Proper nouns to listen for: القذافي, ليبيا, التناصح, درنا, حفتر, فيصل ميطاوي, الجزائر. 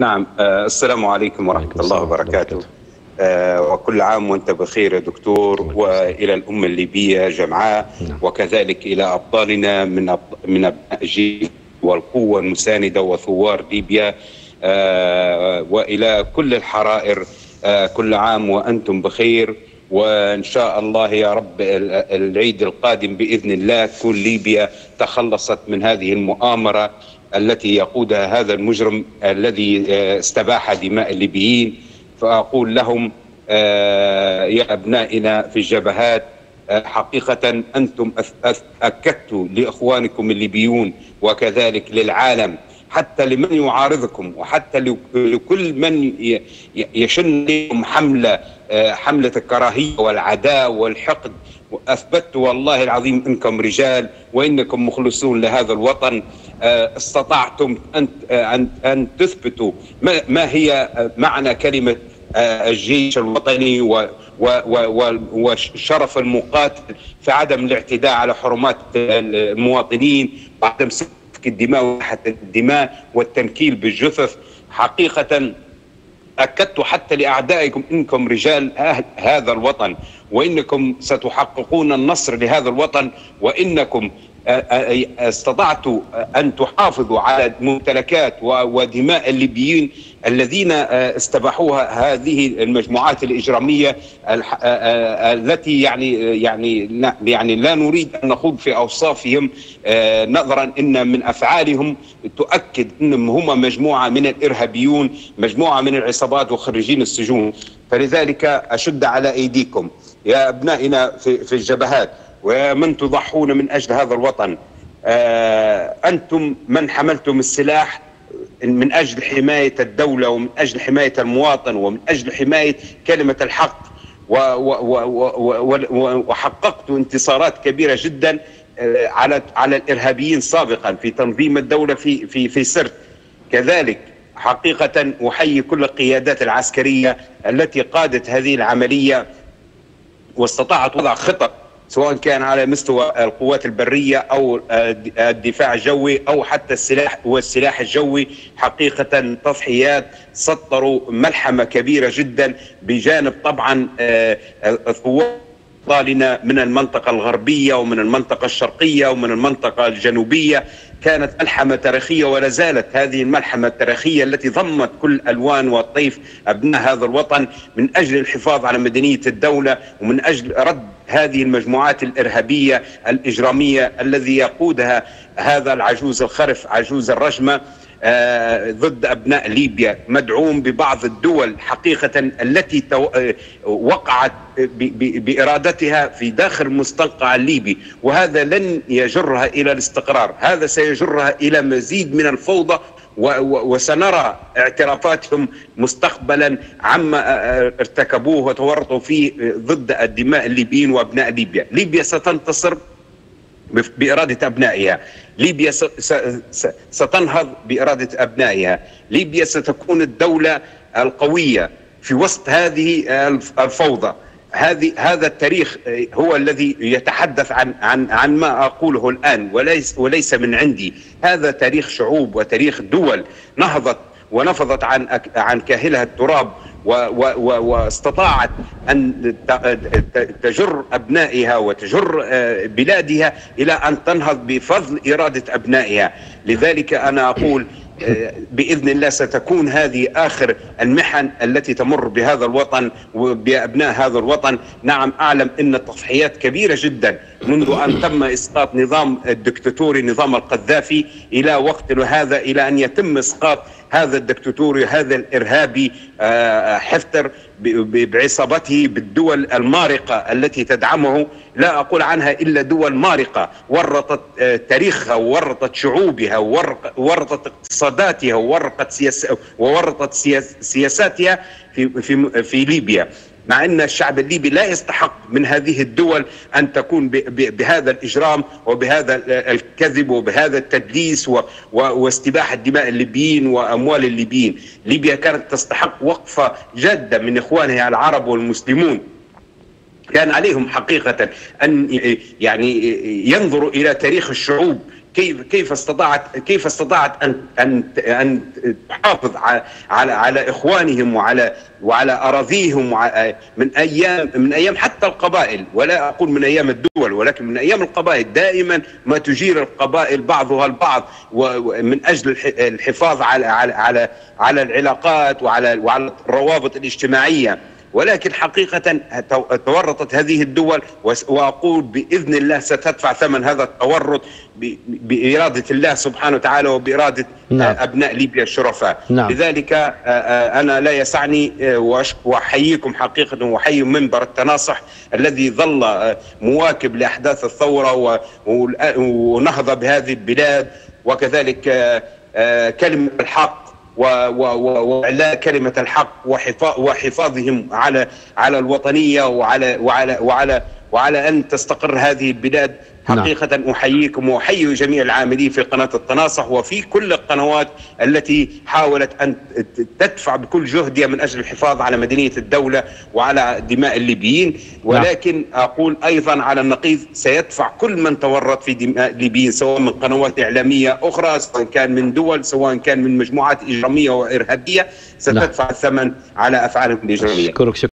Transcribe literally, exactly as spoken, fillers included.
نعم، السلام عليكم ورحمة عليكم الله وبركاته. آه وكل عام وانت بخير يا دكتور، والى الامه الليبيه جمعاء، وكذلك الى ابطالنا من أب... من ابناء الجيش والقوه المسانده وثوار ليبيا، آه والى كل الحرائر، آه كل عام وانتم بخير، وان شاء الله يا رب العيد القادم باذن الله تكون ليبيا تخلصت من هذه المؤامره التي يقودها هذا المجرم الذي استباح دماء الليبيين. فأقول لهم آه يا أبنائنا في الجبهات، آه حقيقة أنتم أكدتوا لإخوانكم الليبيون وكذلك للعالم، حتى لمن يعارضكم وحتى لكل من يشن لهم حملة آه حملة الكراهية والعداء والحقد، وأثبتوا والله العظيم أنكم رجال وإنكم مخلصون لهذا الوطن. استطعتم أن أن أن تثبتوا ما ما هي معنى كلمة الجيش الوطني وشرف المقاتل في عدم الاعتداء على حرمات المواطنين وعدم سفك الدماء وحتى الدماء والتنكيل بالجثث. حقيقة أكدتوا حتى لأعدائكم إنكم رجال أهل هذا الوطن، وإنكم ستحققون النصر لهذا الوطن، وإنكم استطعتوا أن تحافظوا على ممتلكات ودماء الليبيين الذين استباحوها هذه المجموعات الإجرامية التي يعني يعني يعني لا نريد أن نخوض في أوصافهم، نظرا أن من أفعالهم تؤكد أنهم هم مجموعة من الإرهابيون، مجموعة من العصابات وخريجين السجون. فلذلك أشد على أيديكم يا أبنائنا في الجبهات ومن تضحون من أجل هذا الوطن. آه أنتم من حملتم السلاح من أجل حماية الدولة ومن أجل حماية المواطن ومن أجل حماية كلمة الحق، وحققتوا انتصارات كبيرة جدا آه على على الإرهابيين سابقا في تنظيم الدولة في في في سرت. كذلك حقيقة أحيي كل القيادات العسكرية التي قادت هذه العملية واستطاعت وضع خطط، سواء كان على مستوى القوات البرية أو الدفاع الجوي أو حتى السلاح والسلاح الجوي. حقيقة تضحيات سطروا ملحمة كبيرة جدا، بجانب طبعا القوات أبطالنا من المنطقة الغربية ومن المنطقة الشرقية ومن المنطقة الجنوبية. كانت ملحمة تاريخية ولا زالت هذه الملحمة التاريخية التي ضمت كل الألوان والطيف أبناء هذا الوطن من أجل الحفاظ على مدنية الدولة ومن أجل رد هذه المجموعات الإرهابية الإجرامية الذي يقودها هذا العجوز الخرف عجوز الرجمة آه ضد أبناء ليبيا، مدعوم ببعض الدول حقيقة التي تو... آه وقعت ب... ب... بإرادتها في داخل المستنقع الليبي، وهذا لن يجرها إلى الاستقرار، هذا سيجرها إلى مزيد من الفوضى، و... و... وسنرى اعترافاتهم مستقبلا عما ارتكبوه وتورطوا فيه ضد الدماء الليبيين وأبناء ليبيا. ليبيا ستنتصر بإرادة أبنائها، ليبيا ستنهض بإرادة أبنائها، ليبيا ستكون الدولة القوية في وسط هذه الفوضى. هذه هذا التاريخ هو الذي يتحدث عن عن عن ما أقوله الآن، وليس وليس من عندي، هذا تاريخ شعوب وتاريخ دول نهضت ونفضت عن عن كاهلها التراب، واستطاعت أن تجر أبنائها وتجر بلادها إلى أن تنهض بفضل إرادة أبنائها. لذلك أنا أقول بإذن الله ستكون هذه آخر المحن التي تمر بهذا الوطن وبأبناء هذا الوطن. نعم، أعلم أن التضحيات كبيرة جدا منذ أن تم إسقاط نظام الدكتاتوري نظام القذافي إلى وقتنا هذا، إلى أن يتم إسقاط هذا الدكتاتوري هذا الإرهابي حفتر بعصابته بالدول المارقة التي تدعمه. لا أقول عنها إلا دول مارقة، ورطت تاريخها وورطت شعوبها وورطت اقتصاداتها وورطت سياس وورطت سياس سياساتها في في في ليبيا، مع أن الشعب الليبي لا يستحق من هذه الدول أن تكون بهذا الإجرام وبهذا الكذب وبهذا التدليس واستباح الدماء الليبيين وأموال الليبيين. ليبيا كانت تستحق وقفة جادة من إخوانها العرب والمسلمون، كان عليهم حقيقة أن يعني ينظروا إلى تاريخ الشعوب كيف كيف استطاعت كيف استطاعت ان ان ان تحافظ على على اخوانهم وعلى وعلى اراضيهم من ايام من ايام حتى القبائل، ولا اقول من ايام الدول ولكن من ايام القبائل. دائما ما تجير القبائل بعضها البعض ومن اجل الحفاظ على على على على العلاقات وعلى وعلى الروابط الاجتماعيه. ولكن حقيقة تورطت هذه الدول، وأقول بإذن الله ستدفع ثمن هذا التورط بإرادة الله سبحانه وتعالى وبإرادة نعم. أبناء ليبيا الشرفاء. نعم. لذلك أنا لا يسعني وأحييكم حقيقة، وأحيي منبر التناصح الذي ظل مواكب لأحداث الثورة ونهض بهذه البلاد، وكذلك كلمة الحق وإعلاء كلمة الحق وحفاظهم على على الوطنية وعلى وعلى وعلى وعلى أن تستقر هذه البلاد. حقيقة نعم. أحييكم وأحيي جميع العاملين في قناة التناصح وفي كل القنوات التي حاولت أن تدفع بكل جهدها من أجل الحفاظ على مدنية الدولة وعلى دماء الليبيين. ولكن نعم. أقول أيضا على النقيض سيدفع كل من تورط في دماء الليبيين، سواء من قنوات إعلامية أخرى، سواء كان من دول، سواء كان من مجموعات إجرامية وإرهابية، ستدفع نعم. الثمن على أفعالهم الإجرامية.